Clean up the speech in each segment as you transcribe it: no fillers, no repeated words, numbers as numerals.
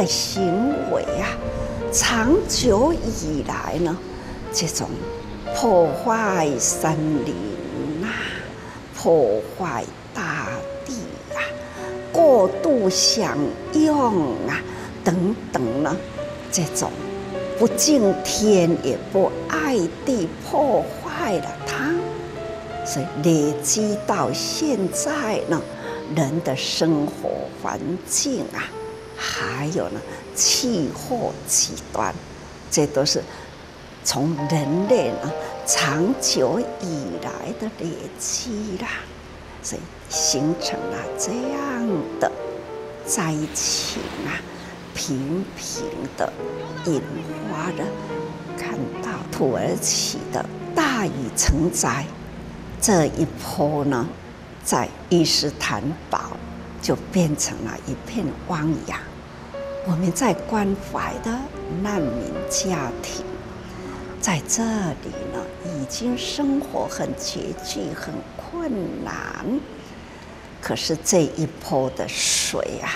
的行为啊，长久以来呢，这种破坏森林啊，破坏大地啊，过度享用啊，等等呢，这种不敬天也不爱地，破坏了它，所以累积到现在呢，人的生活环境啊，还有呢，气候极端，这都是从人类呢长久以来的累积啦，所以形成了这样的灾情啊，频频的引发了看到土耳其的大雨成灾，这一波呢，在伊斯坦堡就变成了一片汪洋。我们在关怀的难民家庭，在这里呢，已经生活很拮据、很困难。可是这一波的水啊，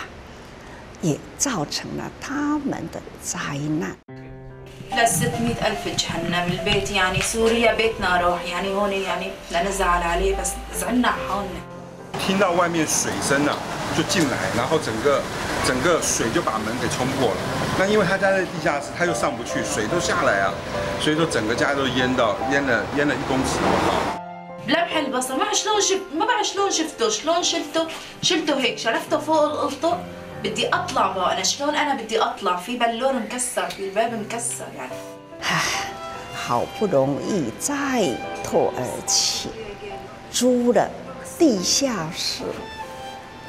也造成了他们的灾难。听到外面水声了，就进来，然后整个水就把门给冲破了。那因为他家在地下室，他又上不去，水都下来啊，所以说整个家都淹了1公尺那么高。بلمح البصر ما شلون شف ما بعرف شلون شفته شلون شلته هيك شلفته فوق القطة بدي أطلع بقى أنا شلون أنا بدي أطلع في بلور مكسر في الباب مكسر يعني. 好不容易在土耳其租了地下室，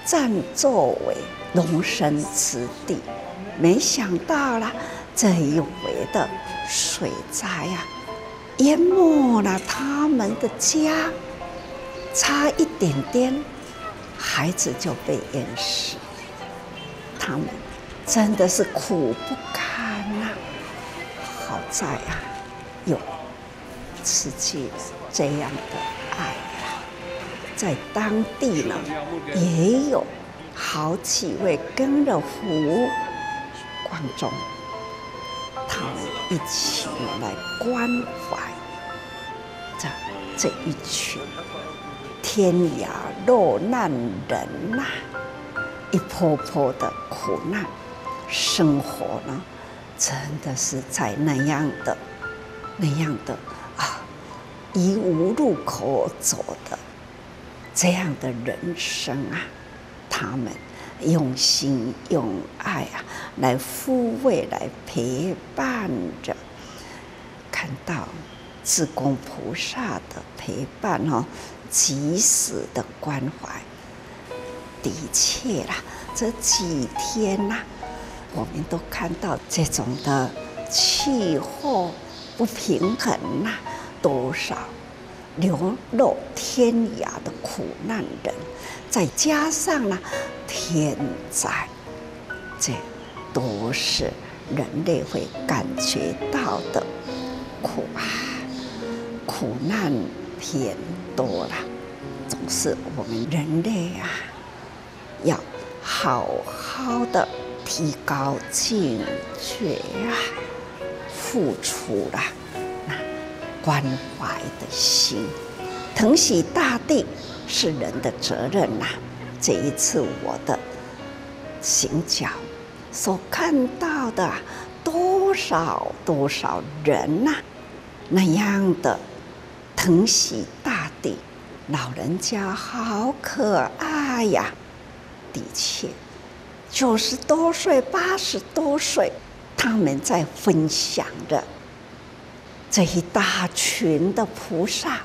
暂作为容身之地，没想到啦，这一回的水灾呀，淹没了他们的家，差一点点，孩子就被淹死，他们真的是苦不堪呐。好在啊，有慈济这样的爱。在当地呢，也有好几位跟了胡光中，他们一起来关怀这一群天涯落难人呐、啊，一波波的苦难，生活呢，真的是在那样的啊，已无路可走的。这样的人生啊，他们用心用爱啊，来抚慰，来陪伴着。看到至公菩萨的陪伴哦，及时的关怀。的确啦，这几天呐、啊，我们都看到这种的气候不平衡呐、啊，多少流落天涯的苦难人，再加上呢天灾，这都是人类会感觉到的苦啊！苦难偏多了，总是我们人类啊，要好好的提高警觉啊，付出啦、啊。关怀的心，疼惜大地是人的责任呐、啊。这一次我的行脚所看到的多少人呐、啊，那样的疼惜大地，老人家好可爱呀、啊！的确，90多岁、80多岁，他们在分享着。这一大群的菩萨，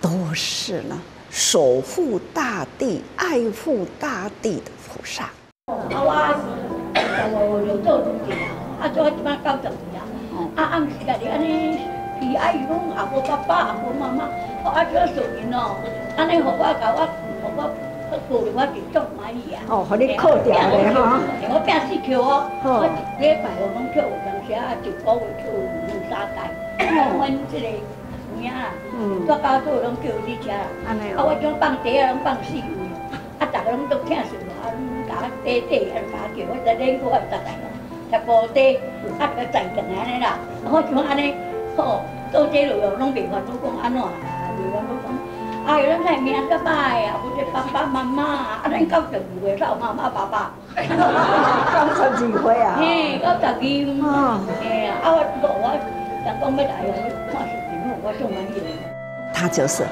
都是呢守护大地、爱护大地的菩萨。哦，和你扣掉嘞哈！我平时扣哦，我一礼拜我拢扣，有当时啊1个月扣2、3代。阮这个有影啦，做家做拢扣你吃啦。啊，我种放茶啊，拢放四位。啊，大家拢都听受咯，啊，甲我短短，啊，甲我叫，我在恁我在在，吃包底，啊，在在干安尼啦，我像安尼，吼，做这路又拢变化，都讲安怎啦，有人都讲，哎，咱来明个拜啊，或者爸爸妈妈，啊，咱到十二岁老妈妈爸爸，到十二岁啊，嘿，到十二，嘿，啊，我讲要来哦，看视频，我上满意。他就是。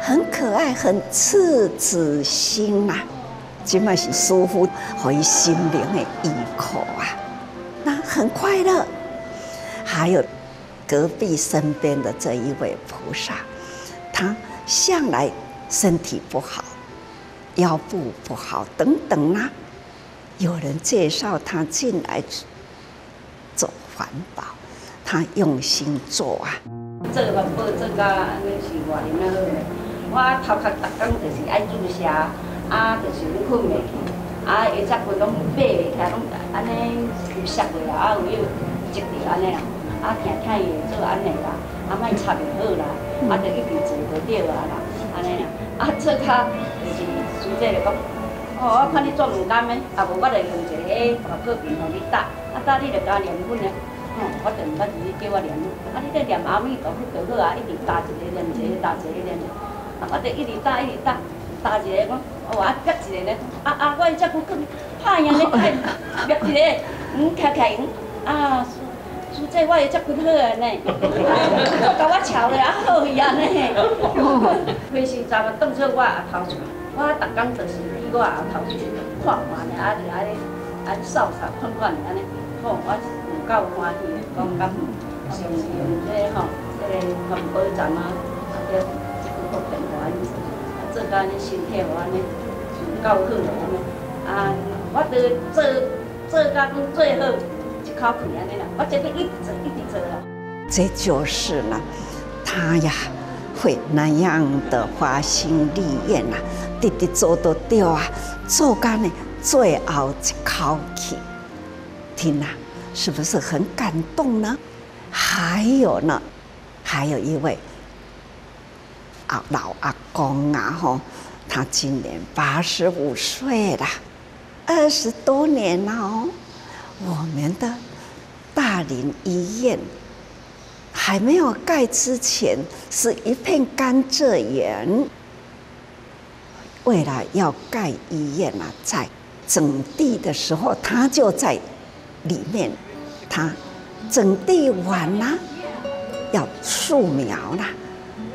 很可爱，很赤子心啊！即卖是舒服，和伊心灵的依靠啊，那很快乐。还有隔壁身边的这一位菩萨，他向来身体不好，腰部不好等等啊，有人介绍他进来做环保，他用心做啊。这个环保，这个安尼是我哩那个。 我头壳逐工就是爱注射，啊，就是你困袂去，啊，下早困拢爬袂起，拢安尼摔落啊，有要折着安尼啦，啊，疼疼的做安尼啦，啊，莫插袂好啦，啊，就一直坐着对啊啦，安尼啦，啊，做卡就是师姐就讲，哦，我看你做毋甘的，啊，无我来用一个迄大破片互你打，啊，打你就加念粉嘞。 我等我自己叫我念，啊！你咧念阿弥陀佛就好啊，一直打一个念一个，打一个念一个，啊！我就一直打一直打，打一个讲，哦啊，夹一个咧，啊啊，我只骨更歹样咧，夹一个，徛徛，啊，师姐我只骨好啊呢，甲我瞧咧啊好伊安尼，平时昨个当做我阿头出，我逐工就是去我阿头出看看咧，啊就安尼，啊扫扫看看安尼，好我。 够欢喜，讲感恩，上是用这吼，这个环保站啊，这个福建话呢，做到呢身体话呢，就够好咯安尼。啊，我伫做到讲最好一口气安尼啦，我这边一直做一直做啦。这就是呢，他呀会那样的花心丽艳呐，直直做到对啊，做到呢最后一口气，天哪！ 是不是很感动呢？还有呢，还有一位啊老阿公啊吼，他今年85岁了，20多年了哦。我们的大林医院还没有盖之前是一片甘蔗园，未来要盖医院啊，在整地的时候，他就在里面。 他整地完啦，要树苗啦，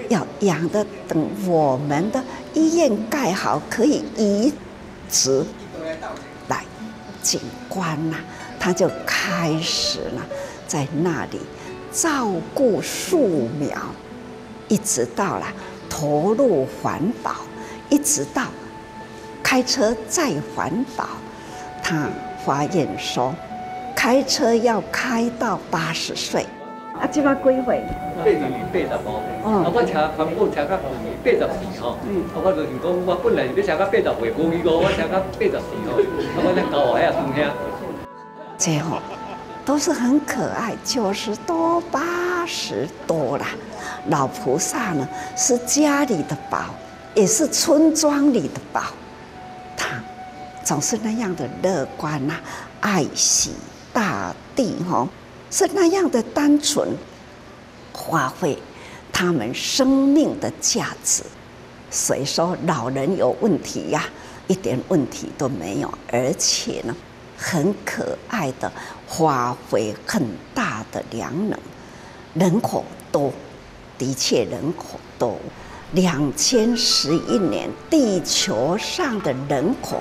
要养的等我们的医院盖好，可以移植来景观啦，他就开始了在那里照顾树苗，一直到了投入环保，一直到开车再环保，他发言说。 开车要开到80岁，啊，即摆几岁？82、83。啊，我车环保车到84吼。嗯。啊，我就是讲，我本来是要车到80岁，无去过，我车到84吼。啊，我咧搞遐东西。这吼，都是很可爱，90多、80多啦。老菩萨呢，是家里的宝，也是村庄里的宝。他总是那样的乐观呐、啊，爱惜。 大地哦，是那样的单纯，发挥他们生命的价值。谁说老人有问题呀？一点问题都没有，而且呢，很可爱的发挥很大的良能。人口多，的确人口多。2011年，地球上的人口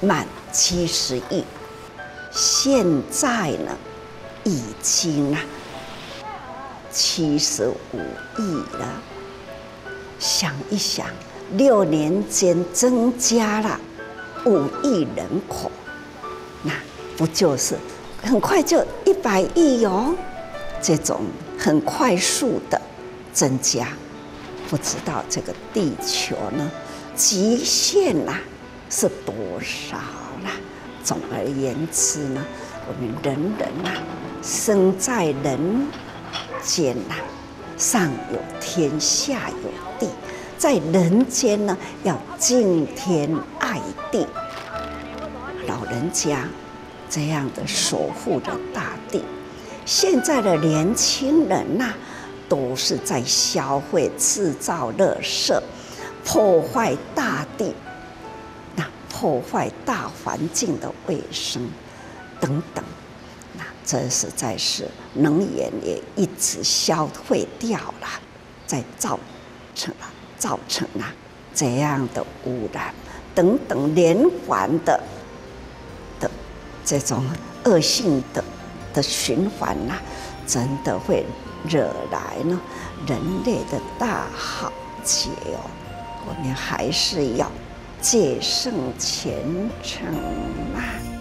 满70亿。 现在呢，已经啊75亿了。想一想，6年间增加了5亿人口，那不就是很快就100亿哟？这种很快速的增加，不知道这个地球呢极限啊是多少啦？ 总而言之呢，我们人人呐、啊，生在人间呐、啊，上有天，下有地，在人间呢要敬天爱地。老人家这样的守护着大地，现在的年轻人呐，都是在消费、制造垃圾，破坏大地，那破坏大环境的卫生等等。 这实在是能源也一直消费掉了，再造成了这样的污染等等连环的这种恶性的循环呐、啊，真的会惹来呢人类的大浩劫哦。我们还是要戒慎虔诚啊。